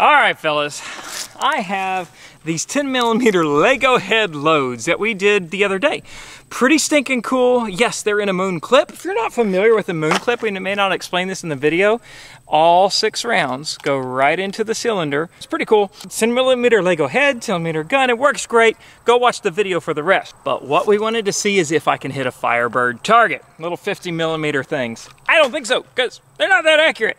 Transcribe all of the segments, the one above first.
All right, fellas, I have these 10mm Lego head loads that we did the other day. Pretty stinking cool. Yes, they're in a moon clip. If you're not familiar with a moon clip, we may not explain this in the video. All 6 rounds go right into the cylinder. It's pretty cool. 10mm Lego head, 10mm gun, it works great. Go watch the video for the rest. But what we wanted to see is if I can hit a Firebird target. Little 50mm things. I don't think so, because they're not that accurate.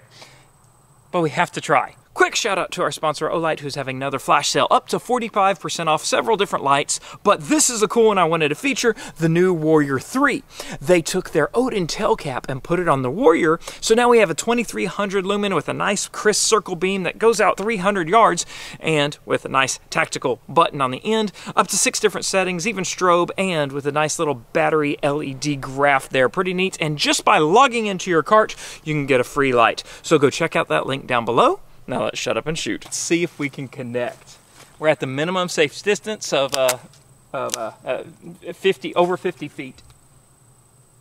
But we have to try. Quick shout out to our sponsor Olight, who's having another flash sale up to 45% off several different lights, but this is a cool one I wanted to feature, the new Warrior 3. They took their Odin tail cap and put it on the Warrior, so now we have a 2300 lumen with a nice crisp circle beam that goes out 300 yards and with a nice tactical button on the end, up to 6 different settings, even strobe, and with a nice little battery LED graph there. Pretty neat, and just by logging into your cart, you can get a free light. So go check out that link down below. Now let's shut up and shoot. Let's see if we can connect. We're at the minimum safe distance of, 50 feet.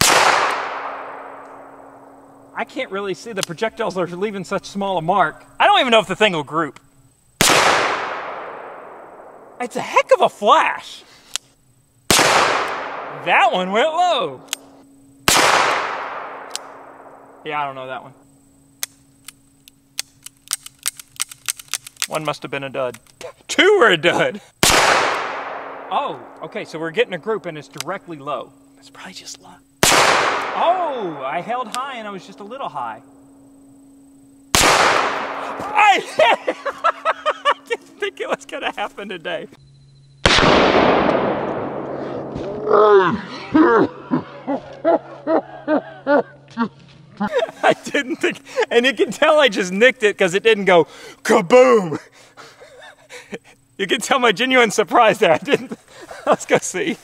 I can't really see, the projectiles are leaving such small a mark. I don't even know if the thing will group. It's a heck of a flash. That one went low. Yeah, I don't know that one. One must have been a dud. 2 were a dud. Oh, okay, so we're getting a group and it's directly low. It's probably just luck. Oh, I held high and I was just a little high. I didn't think it was gonna happen today. I didn't think, and you can tell I just nicked it because it didn't go kaboom. You can tell my genuine surprise there. I didn't. Let's go see.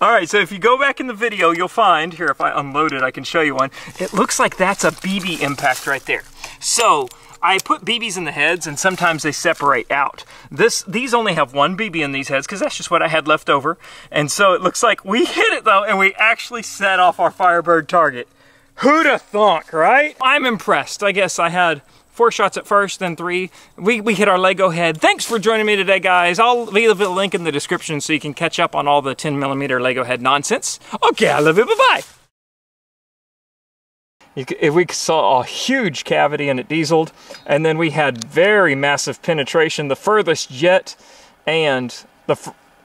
All right, so if you go back in the video, you'll find here. If I unload it, I can show you one. It looks like that's a BB impact right there. So I put BBs in the heads and sometimes they separate out. These only have 1 BB in these heads because that's just what I had left over. And so it looks like we hit it though and we actually set off our Firebird target. Who'da thunk, right? I'm impressed. I guess I had 4 shots at first, then 3. We hit our Lego head. Thanks for joining me today, guys. I'll leave a link in the description so you can catch up on all the 10mm Lego head nonsense. Okay, I love it, bye-bye. We saw a huge cavity and it dieseled, and then we had very massive penetration. The furthest yet, and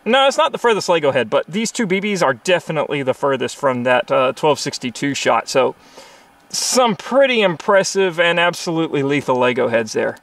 no, it's not the furthest Lego head, but these 2 BBs are definitely the furthest from that 1262 shot. So some pretty impressive and absolutely lethal Lego heads there.